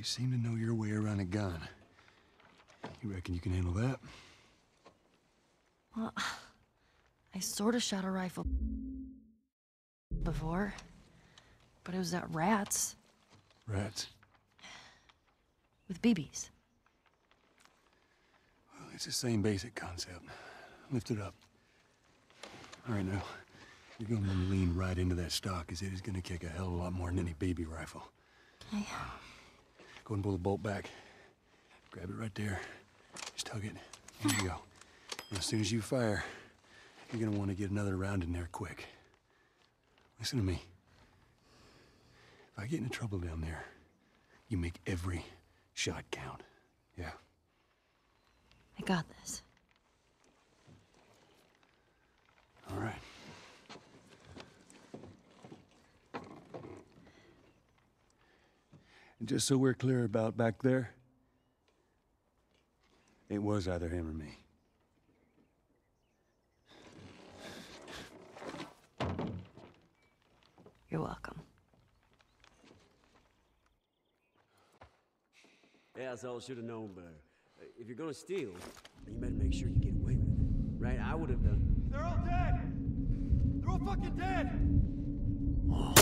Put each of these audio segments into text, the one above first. You seem to know your way around a gun. You reckon you can handle that? Well, I sort of shot a rifle before, but it was at rats. Rats? With BBs. Well, it's the same basic concept. Lift it up. All right, now, you're going to lean right into that stock, because it is going to kick a hell of a lot more than any BB rifle. Okay. Go ahead and pull the bolt back. Grab it right there. Just tug it. There you go. And as soon as you fire, you're going to want to get another round in there quick. Listen to me. If I get into trouble down there, you make every shot count. Yeah? I got this. All right. And just so we're clear about back there, it was either him or me. You're welcome. Yeah, that's all I should have known better. If you're gonna steal, you better make sure you get away with it. Right? I would have done. They're all dead! They're all fucking dead! Oh.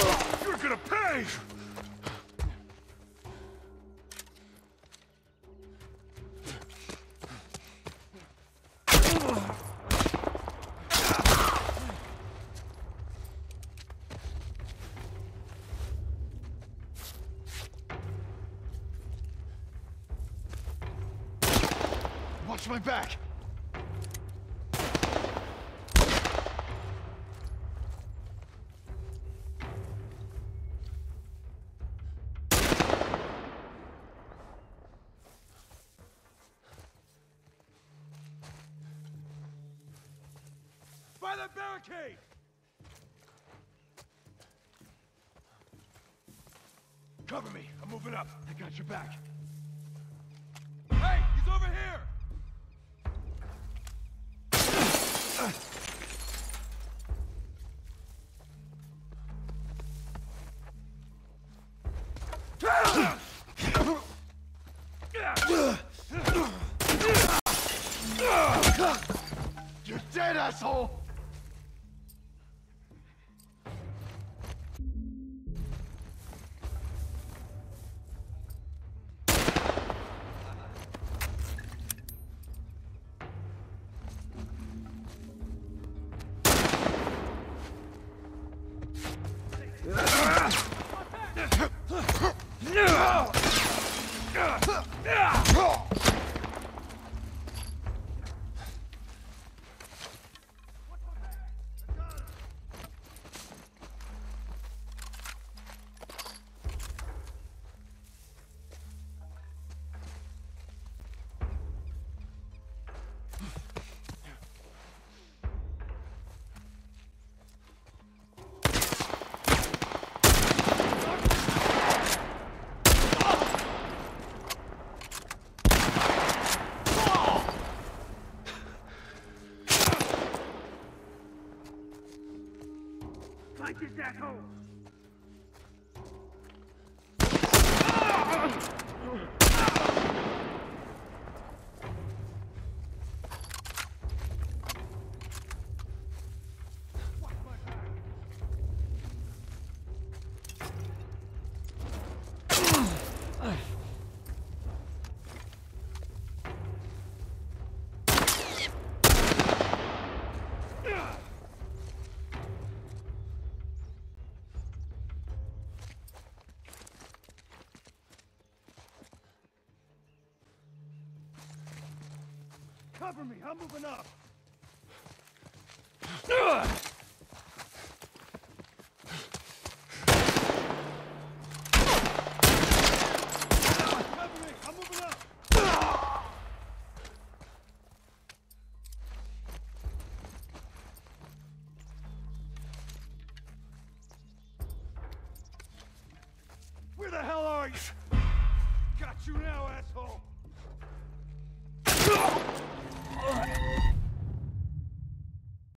You're gonna pay! Watch my back! Barricade! Cover me. I'm moving up. I got your back. Hey, he's over here! You're dead, asshole! Cover me, I'm moving up. Where the hell are you? Got you now, asshole.